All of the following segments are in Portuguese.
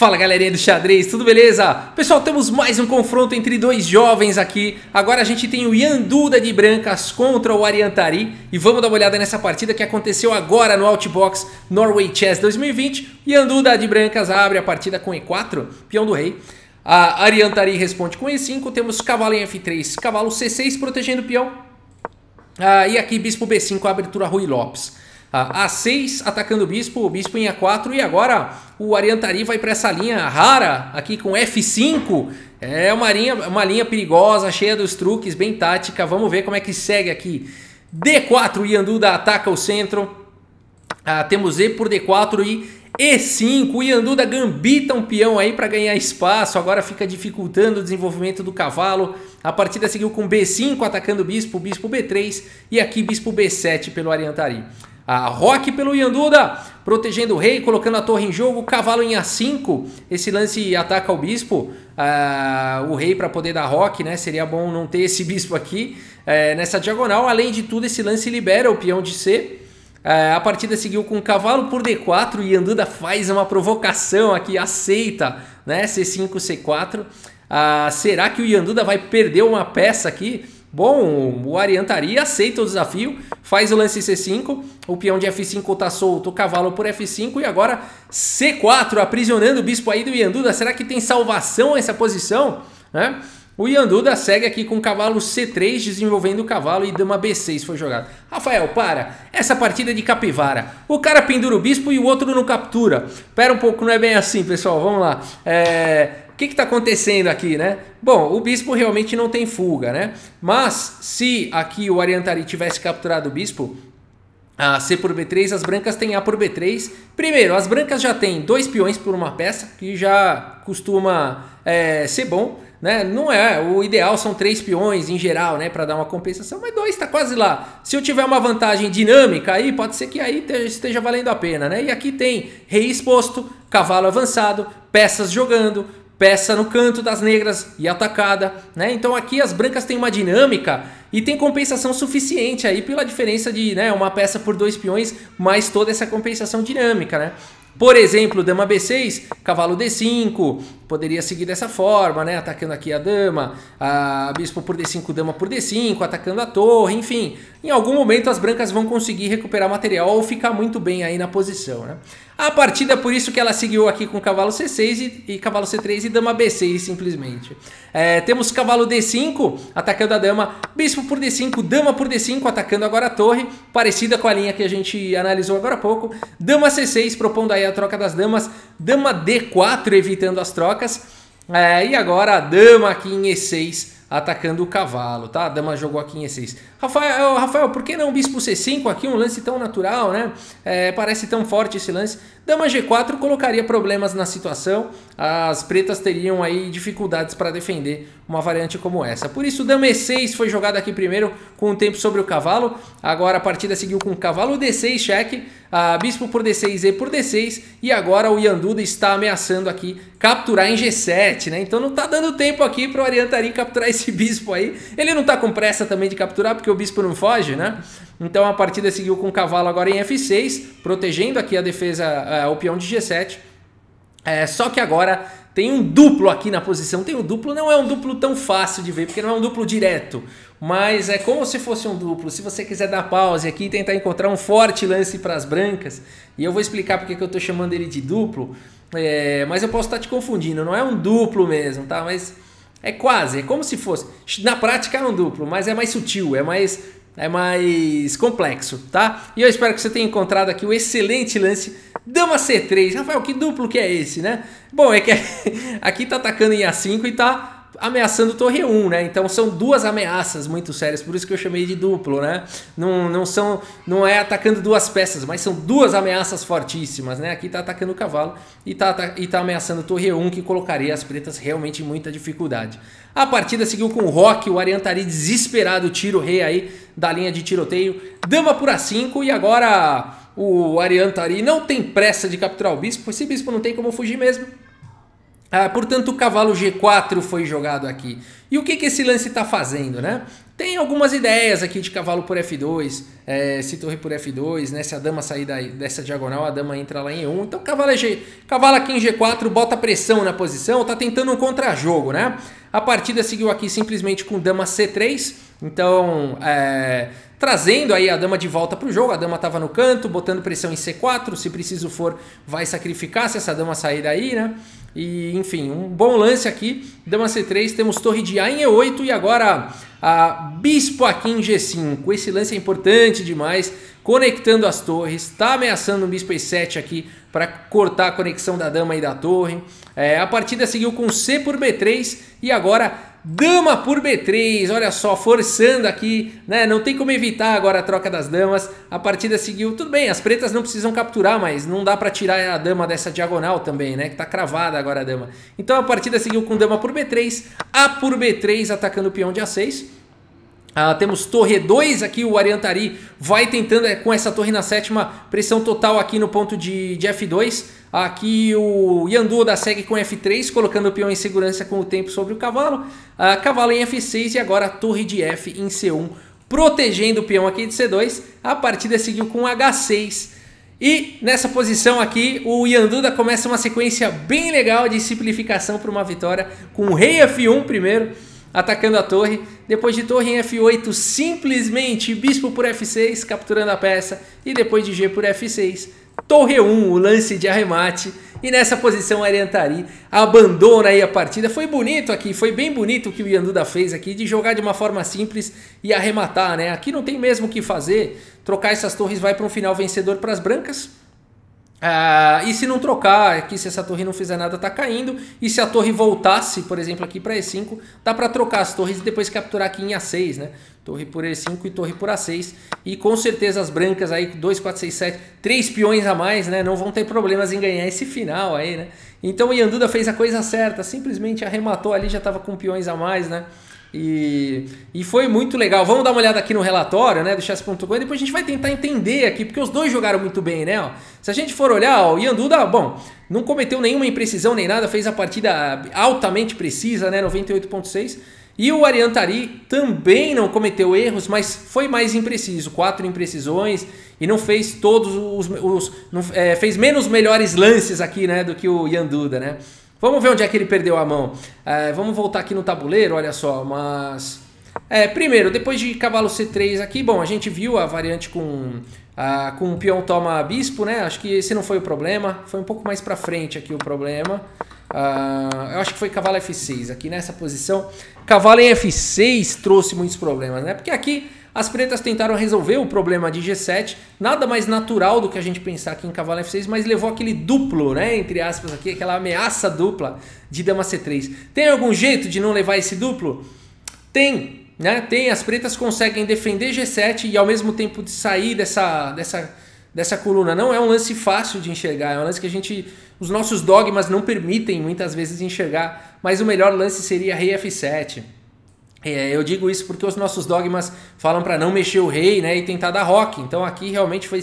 Fala galerinha do xadrez, tudo beleza? Pessoal, temos mais um confronto entre dois jovens aqui. Agora a gente tem o Jan Duda de brancas contra o Aryan Tari. E vamos dar uma olhada nessa partida que aconteceu agora no Outbox Norway Chess 2020. Jan Duda de brancas abre a partida com E4, peão do rei. A Aryan Tari responde com E5, temos cavalo em F3, cavalo C6 protegendo o peão. E aqui bispo B5, abertura Ruy López. A6 atacando o bispo em A4 e agora o Aryan Tari vai para essa linha rara aqui com F5. É uma linha perigosa, cheia dos truques, bem tática. Vamos ver como é que segue aqui. D4, Jan Duda ataca o centro. Temos E por D4 e E5. O Jan Duda gambita um peão aí para ganhar espaço. Agora fica dificultando o desenvolvimento do cavalo. A partida seguiu com B5 atacando o bispo B3 e aqui bispo B7 pelo Aryan Tari. Roque pelo Jan Duda, protegendo o rei, colocando a torre em jogo, cavalo em A5, esse lance ataca o bispo, o rei para poder dar roque, né? Seria bom não ter esse bispo aqui nessa diagonal. Além de tudo, esse lance libera o peão de C. A partida seguiu com cavalo por D4 e Jan Duda faz uma provocação aqui, aceita, né? C5, C4. Será que o Jan Duda vai perder uma peça aqui? Bom, o Aryan Tari aceita o desafio, faz o lance C5, o peão de F5 tá solto, o cavalo por F5 e agora C4, aprisionando o bispo aí do Jan Duda. Será que tem salvação essa posição? O Jan Duda segue aqui com o cavalo C3, desenvolvendo o cavalo e dama B6 foi jogado. Rafael, para, essa partida é de capivara. O cara pendura o bispo e o outro não captura. Pera um pouco, não é bem assim, pessoal, vamos lá. O que está acontecendo aqui, né? Bom, o bispo realmente não tem fuga, né? Mas se aqui o Aryan Tari tivesse capturado o bispo, a C por B3, as brancas têm A por B3. Primeiro, as brancas já têm dois peões por uma peça, que já costuma ser bom, né? Não é, o ideal são três peões em geral, né? Para dar uma compensação, mas dois está quase lá. Se eu tiver uma vantagem dinâmica aí, pode ser que aí esteja valendo a pena, né? E aqui tem rei exposto, cavalo avançado, peças jogando, peça no canto das negras e atacada, né? Então aqui as brancas têm uma dinâmica e tem compensação suficiente aí pela diferença de, né, uma peça por dois peões, mais toda essa compensação dinâmica, né? Por exemplo, dama B6, cavalo D5, poderia seguir dessa forma, né? Atacando aqui a dama, a bispo por D5, dama por D5, atacando a torre, enfim. Em algum momento as brancas vão conseguir recuperar material ou ficar muito bem aí na posição, né? A partida, por isso que ela seguiu aqui com cavalo C6 e cavalo C3 e dama B6, simplesmente. Temos cavalo D5, atacando a dama, bispo por D5, dama por D5, atacando agora a torre, parecida com a linha que a gente analisou agora há pouco. Dama C6, propondo aí a troca das damas, dama D4, evitando as trocas. E agora a dama aqui em E6, atacando o cavalo, tá? A dama jogou aqui em E6. Rafael, por que não bispo C5 aqui? Um lance tão natural, né? Parece tão forte esse lance. Dama G4 colocaria problemas na situação. As pretas teriam aí dificuldades para defender uma variante como essa. Por isso, dama E6 foi jogada aqui primeiro com o tempo sobre o cavalo. Agora a partida seguiu com o cavalo D6, cheque. Bispo por D6, E por D6. E agora o Jan Duda está ameaçando aqui capturar em G7, né? Então não tá dando tempo aqui para o Aryan Tari capturar esse bispo aí. Ele não tá com pressa também de capturar, porque o bispo não foge, né? Então a partida seguiu com o cavalo agora em F6, protegendo aqui a defesa, o peão de G7. Só que agora tem um duplo aqui na posição. Tem um duplo, não é um duplo tão fácil de ver, porque não é um duplo direto, mas é como se fosse um duplo. Se você quiser dar pause aqui e tentar encontrar um forte lance para as brancas, e eu vou explicar porque que eu estou chamando ele de duplo, mas eu posso estar te confundindo, não é um duplo mesmo, tá? Mas é quase, é como se fosse. Na prática é um duplo, mas é mais sutil, é mais complexo, tá? E eu espero que você tenha encontrado aqui o excelente lance. Dama C3, Rafael, que duplo que é esse, né? Bom, é que aqui tá atacando em A5 e tá ameaçando torre 1, né? Então são duas ameaças muito sérias, por isso que eu chamei de duplo, né? Não é atacando duas peças, mas são duas ameaças fortíssimas, né? Aqui tá atacando o cavalo e tá ameaçando torre 1, que colocaria as pretas realmente em muita dificuldade. A partida seguiu com o roque, o Aryan Tari desesperado, tira o rei aí da linha de tiroteio, dama por A5 e agora o Aryan Tari não tem pressa de capturar o bispo, esse bispo não tem como fugir mesmo. Portanto, o cavalo G4 foi jogado aqui. E o que, que esse lance está fazendo, né? Tem algumas ideias aqui de cavalo por F2, se torre por F2, né? Se a dama sair dessa diagonal, a dama entra lá em E1. Então, cavalo aqui em G4 bota pressão na posição, está tentando um contrajogo, né? A partida seguiu aqui simplesmente com dama C3, então trazendo aí a dama de volta para o jogo. A dama estava no canto, botando pressão em C4, se preciso for vai sacrificar se essa dama sair daí, né? E enfim, um bom lance aqui, dama C3, temos torre de A em E8 e agora a bispo aqui em G5. Esse lance é importante demais, conectando as torres, está ameaçando o bispo E7 aqui para cortar a conexão da dama e da torre. A partida seguiu com C por B3 e agora dama por B3, olha só, forçando aqui, né? Não tem como evitar agora a troca das damas. A partida seguiu, tudo bem, as pretas não precisam capturar, mas não dá para tirar a dama dessa diagonal também, né? Que tá cravada agora a dama. Então a partida seguiu com dama por B3, A por B3 atacando o peão de A6. Temos torre E2 aqui, o Aryan Tari vai tentando com essa torre na sétima, pressão total aqui no ponto de F2. Aqui o Jan Duda segue com F3, colocando o peão em segurança com o tempo sobre o cavalo. Cavalo em F6 e agora torre de F em C1, protegendo o peão aqui de C2. A partida seguiu com H6. E nessa posição aqui, o Jan Duda começa uma sequência bem legal de simplificação para uma vitória, com o rei F1 primeiro, atacando a torre, depois de torre em F8, simplesmente bispo por F6, capturando a peça, e depois de G por F6, torre 1, o lance de arremate, e nessa posição Aryan Tari abandona aí a partida. Foi bonito aqui, foi bem bonito o que o Jan Duda fez aqui, de jogar de uma forma simples e arrematar, né? Aqui não tem mesmo o que fazer, trocar essas torres vai para um final vencedor para as brancas. E se não trocar aqui, se essa torre não fizer nada, tá caindo. E se a torre voltasse, por exemplo, aqui para E5, dá para trocar as torres e depois capturar aqui em A6, né? Torre por E5 e torre por A6. E com certeza as brancas aí, 2, 4, 6, 7, 3 peões a mais, né? Não vão ter problemas em ganhar esse final aí, né? Então o Jan Duda fez a coisa certa, simplesmente arrematou ali, já tava com peões a mais, né? E foi muito legal. Vamos dar uma olhada aqui no relatório, né, do chess.com, e depois a gente vai tentar entender aqui, porque os dois jogaram muito bem, né? Ó, se a gente for olhar, ó, o Jan Duda, bom, não cometeu nenhuma imprecisão nem nada, fez a partida altamente precisa, né, 98.6. E o Aryan Tari também não cometeu erros, mas foi mais impreciso, 4 imprecisões, e não fez todos fez menos melhores lances aqui, né, do que o Jan Duda, né? Vamos ver onde é que ele perdeu a mão. Vamos voltar aqui no tabuleiro, olha só. Mas primeiro, depois de cavalo C3 aqui, bom, a gente viu a variante com peão toma bispo, né? Acho que esse não foi o problema. Foi um pouco mais pra frente aqui o problema. Eu acho que foi cavalo F6 aqui nessa posição. Cavalo em F6 trouxe muitos problemas, né? Porque aqui as pretas tentaram resolver o problema de G7, nada mais natural do que a gente pensar aqui em cavalo F6, mas levou aquele duplo, né, entre aspas aqui, aquela ameaça dupla de dama C3. Tem algum jeito de não levar esse duplo? Tem, né? Tem, as pretas conseguem defender G7 e ao mesmo tempo de sair dessa coluna. Não é um lance fácil de enxergar, é um lance que os nossos dogmas não permitem muitas vezes enxergar, mas o melhor lance seria rei F7. Eu digo isso porque os nossos dogmas falam para não mexer o rei, né, e tentar dar roque. Então aqui realmente foi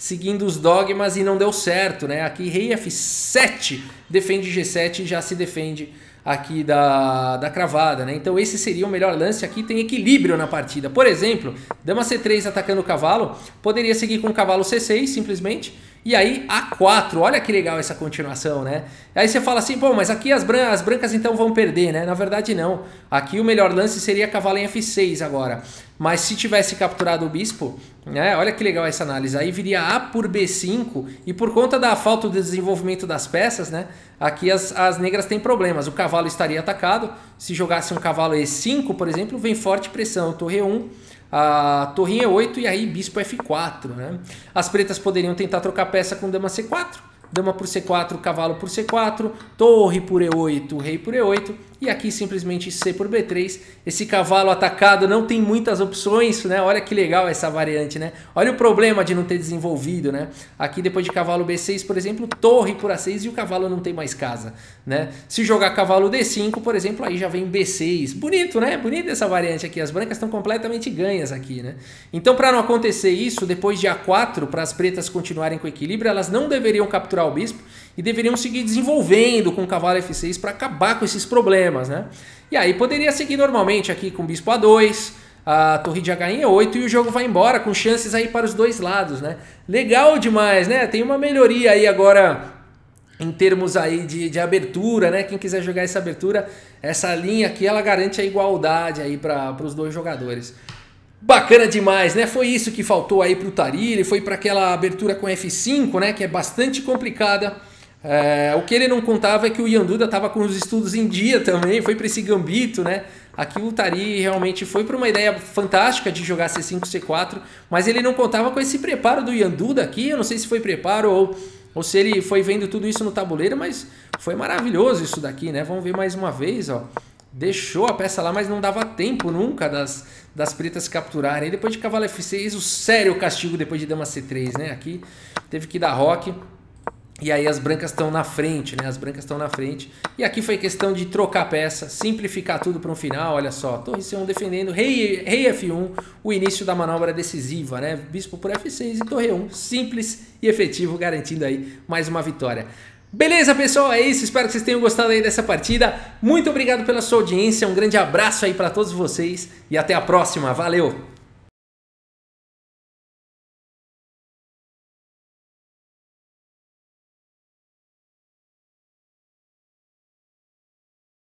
seguindo os dogmas e não deu certo, né? Aqui rei F7 defende G7 e já se defende aqui da cravada, né? Então esse seria o melhor lance. Aqui tem equilíbrio na partida. Por exemplo, dama C3 atacando o cavalo, poderia seguir com o cavalo C6 simplesmente. E aí A4, olha que legal essa continuação, né? Aí você fala assim, bom, mas aqui as brancas então vão perder, né? Na verdade não, aqui o melhor lance seria cavalo em F6 agora. Mas se tivesse capturado o bispo, né? Olha que legal essa análise, aí viria A por B5 e por conta da falta do desenvolvimento das peças, né? Aqui as negras têm problemas, o cavalo estaria atacado, se jogasse um cavalo E5, por exemplo, vem forte pressão, torre 1, a torre E8 e aí bispo F4, né? As pretas poderiam tentar trocar peça com dama C4, dama por C4, cavalo por C4, torre por E8, rei por E8 e aqui simplesmente C por B3. Esse cavalo atacado não tem muitas opções, né? Olha que legal essa variante, né? Olha o problema de não ter desenvolvido, né? Aqui depois de cavalo B6, por exemplo, torre por A6 e o cavalo não tem mais casa, né? Se jogar cavalo D5, por exemplo, aí já vem B6. Bonito, né? Bonita essa variante aqui. As brancas estão completamente ganhas aqui, né? Então, para não acontecer isso, depois de A4, para as pretas continuarem com equilíbrio, elas não deveriam capturar o bispo e deveriam seguir desenvolvendo com o cavalo F6 para acabar com esses problemas, né? E aí poderia seguir normalmente aqui com o bispo A2, a torre de H em E8 e o jogo vai embora com chances aí para os dois lados, né? Legal demais, né? Tem uma melhoria aí agora em termos aí de abertura, né? Quem quiser jogar essa abertura, essa linha aqui, ela garante a igualdade aí para os dois jogadores. Bacana demais, né? Foi isso que faltou aí para o Tari, ele foi para aquela abertura com F5, né? Que é bastante complicada. É, o que ele não contava é que o Jan Duda estava com os estudos em dia também, foi para esse gambito, né? Aqui o Tari realmente foi para uma ideia fantástica de jogar C5, C4, mas ele não contava com esse preparo do Jan Duda aqui, eu não sei se foi preparo ou se ele foi vendo tudo isso no tabuleiro, mas foi maravilhoso isso daqui, né? Vamos ver mais uma vez, ó. Deixou a peça lá, mas não dava tempo nunca das pretas capturarem. Depois de cavalo F6, o sério castigo depois de dama C3, né? Aqui teve que dar roque. E aí as brancas estão na frente, né? As brancas estão na frente. E aqui foi questão de trocar a peça, simplificar tudo para um final. Olha só, torre C1 defendendo, rei F1, o início da manobra decisiva, né? Bispo por F6 e torre 1, simples e efetivo, garantindo aí mais uma vitória. Beleza, pessoal? É isso. Espero que vocês tenham gostado aí dessa partida. Muito obrigado pela sua audiência. Um grande abraço aí para todos vocês e até a próxima. Valeu!